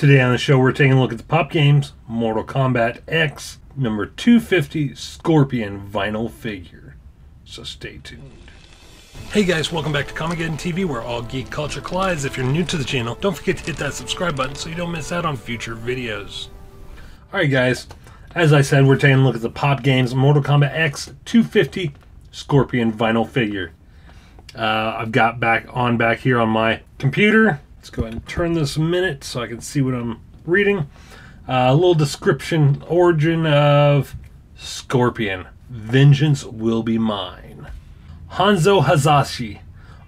Today on the show, we're taking a look at the pop games, Mortal Kombat X, number 250 Scorpion vinyl figure. So stay tuned. Hey guys, welcome back to Comicgeddon TV, where all geek culture collides. If you're new to the channel, don't forget to hit that subscribe button so you don't miss out on future videos. Alright guys, as I said, we're taking a look at the pop games, Mortal Kombat X 250 Scorpion vinyl figure. I've got back here on my computer. Let's go ahead and turn this a minute so I can see what I'm reading. A little description, origin of Scorpion. Vengeance will be mine. Hanzo Hazashi,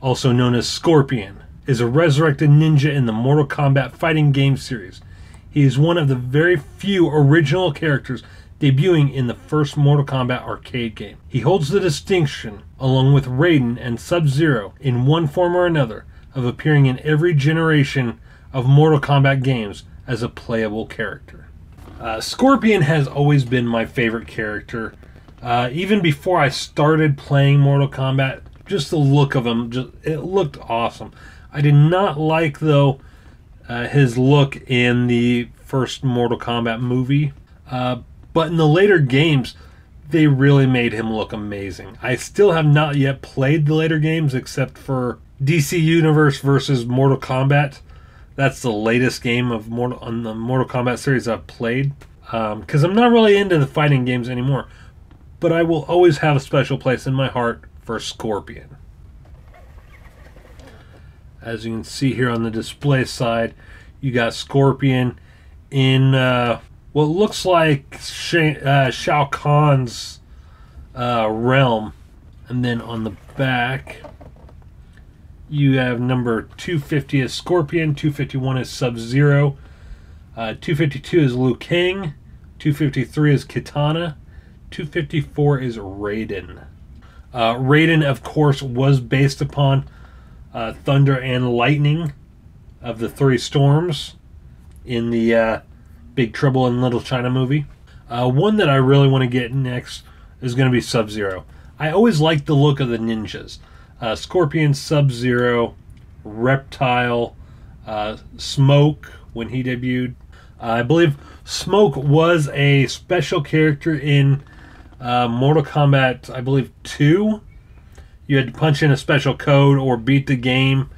also known as Scorpion, is a resurrected ninja in the Mortal Kombat fighting game series. He is one of the very few original characters debuting in the first Mortal Kombat arcade game. He holds the distinction, along with Raiden and Sub-Zero, in one form or another, of appearing in every generation of Mortal Kombat games as a playable character. Scorpion has always been my favorite character. Even before I started playing Mortal Kombat, just the look of him, it looked awesome. I did not like, though, his look in the first Mortal Kombat movie. But in the later games, they really made him look amazing. I still have not yet played the later games except for DC Universe versus Mortal Kombat. That's the latest game on the Mortal Kombat series I've played, because I'm not really into the fighting games anymore. But I will always have a special place in my heart for Scorpion. As you can see here on the display side, you got Scorpion in what looks like Shao Kahn's realm, and then on the back you have number 250 is Scorpion, 251 is Sub-Zero, 252 is Liu Kang, 253 is Kitana, 254 is Raiden. Raiden, of course, was based upon Thunder and Lightning of the Three Storms in the Big Trouble in Little China movie. One that I really want to get next is going to be Sub-Zero. I always liked the look of the ninjas. Scorpion, Sub-Zero, Reptile, Smoke when he debuted. I believe Smoke was a special character in Mortal Kombat, I believe, 2. You had to punch in a special code or beat the game.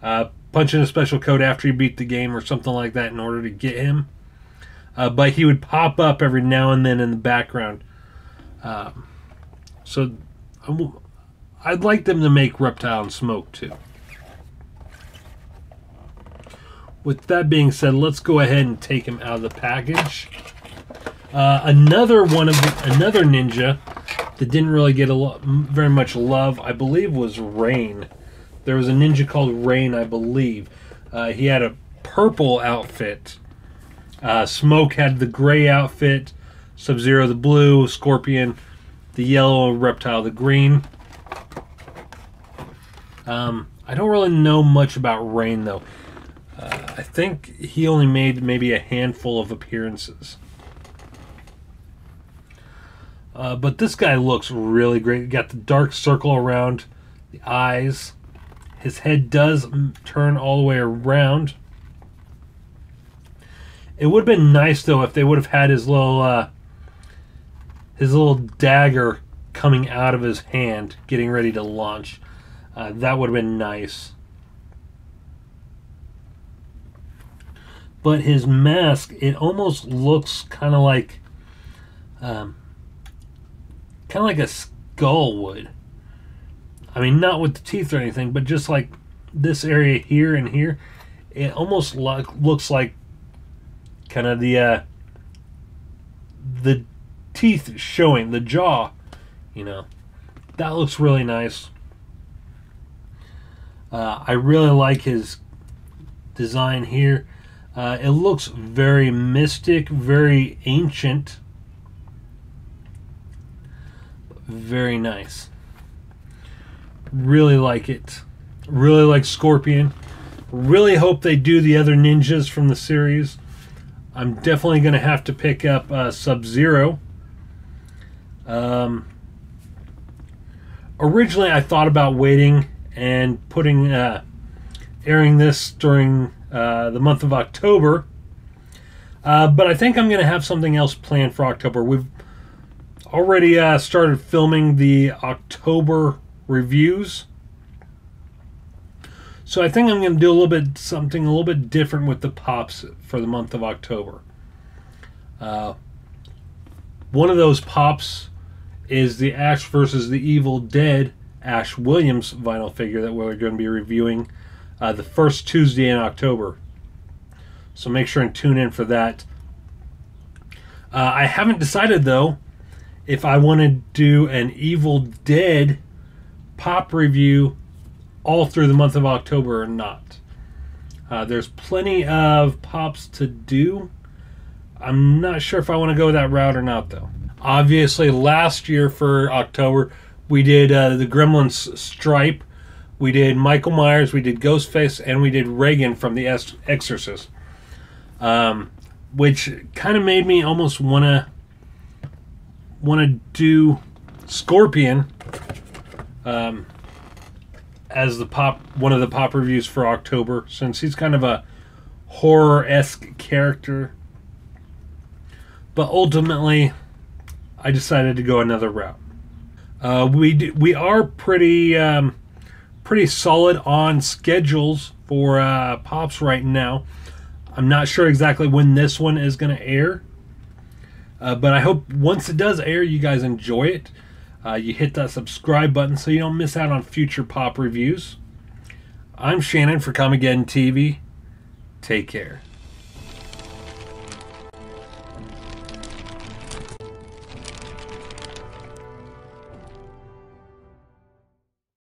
Punch in a special code after you beat the game or something like that in order to get him. But he would pop up every now and then in the background. So I'd like them to make Reptile and Smoke too. With that being said, let's go ahead and take him out of the package. Another ninja that didn't really get very much love, I believe, was Rain. There was a ninja called Rain, I believe. He had a purple outfit. Smoke had the gray outfit. Sub-Zero the blue. Scorpion the yellow. Reptile the green. I don't really know much about Rain, though. I think he only made maybe a handful of appearances. But this guy looks really great. You got the dark circle around the eyes. His head does turn all the way around. It would have been nice, though, if they would have had his little dagger coming out of his hand, getting ready to launch. That would have been nice. But his mask, it almost looks kind of like a skull would. I mean, not with the teeth or anything, but just like this area here and here, it almost looks like kind of the teeth showing, the jaw. You know, that looks really nice. I really like his design here. It looks very mystic, very ancient, very nice. Really like it. Really like Scorpion. Really hope they do the other ninjas from the series. I'm definitely going to have to pick up Sub-Zero. Originally, I thought about waiting and airing this during the month of October But I think I'm going to have something else planned for October. We've already started filming the October reviews. So I think I'm going to do a little bit, something a little bit different with the pops for the month of October. One of those pops is the Ash vs. the Evil Dead Ash Williams vinyl figure that we're going to be reviewing the first Tuesday in October. So make sure and tune in for that. I haven't decided, though, if I want to do an Evil Dead pop review all through the month of October or not. There's plenty of pops to do. I'm not sure if I want to go that route or not, though. Obviously, last year for October, we did the Gremlins Stripe, we did Michael Myers, we did Ghostface, and we did Reagan from The Exorcist. Which kind of made me almost want to do Scorpion as the pop, one of the pop reviews for October, since he's kind of a horror-esque character. But ultimately, I decided to go another route. We are pretty solid on schedules for pops right now. I'm not sure exactly when this one is going to air, but I hope once it does air, you guys enjoy it. You hit that subscribe button so you don't miss out on future pop reviews. I'm Shannon for Comicgeddon TV. Take care.